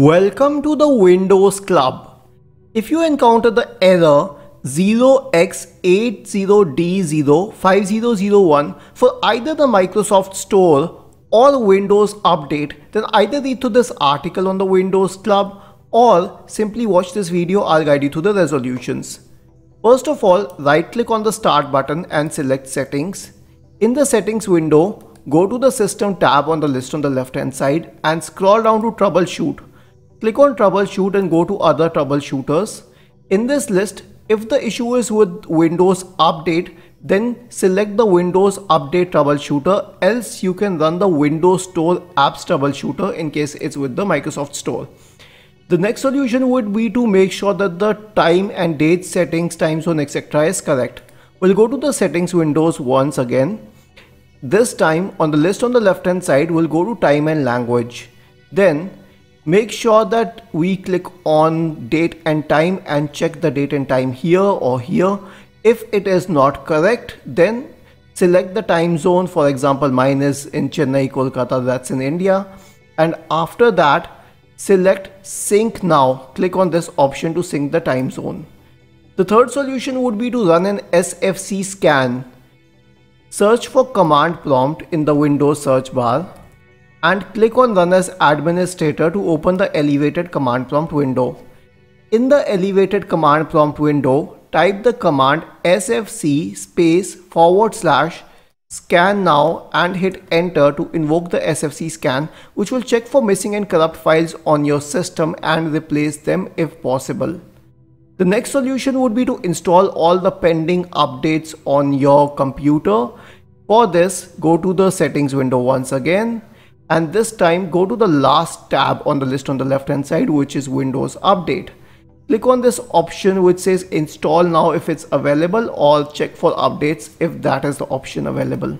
Welcome to the Windows Club. If you encounter the error 0x80D05001 for either the Microsoft Store or Windows Update, then either read through this article on the Windows Club or simply watch this video. I'll guide you through the resolutions. First of all, right click on the Start button and select Settings. In the Settings window, go to the System tab on the list on the left hand side and scroll down to Troubleshoot. Click on Troubleshoot and go to Other Troubleshooters. In this list, if the issue is with Windows Update, then select the Windows Update Troubleshooter, else you can run the Windows Store Apps Troubleshooter in case it's with the Microsoft Store. The next solution would be to make sure that the time and date settings, time zone, etc. is correct. We'll go to the Settings windows once again. This time on the list on the left hand side, we'll go to Time and Language. Then make sure that we click on date and time and check the date and time here or here. If it is not correct, then select the time zone. For example, mine is in Chennai, Kolkata, that's in India. And after that, select Sync Now. Click on this option to sync the time zone. The third solution would be to run an SFC scan. Search for Command Prompt in the Windows search bar and click on Run as Administrator to open the elevated command prompt window. In the elevated command prompt window, type the command sfc /scan now and hit enter to invoke the SFC scan, which will check for missing and corrupt files on your system and replace them if possible. The next solution would be to install all the pending updates on your computer. For this, go to the Settings window once again. And this time go to the last tab on the list on the left hand side, which is Windows Update. Click on this option which says Install Now if it's available, or check for updates if that is the option available.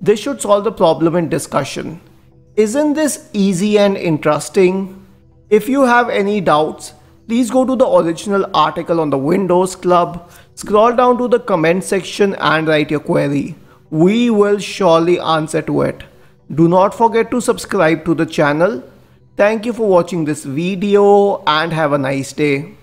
This should solve the problem in discussion. Isn't this easy and interesting? If you have any doubts, please go to the original article on the Windows Club, scroll down to the comment section and write your query. We will surely answer to it. Do not forget to subscribe to the channel. Thank you for watching this video and have a nice day.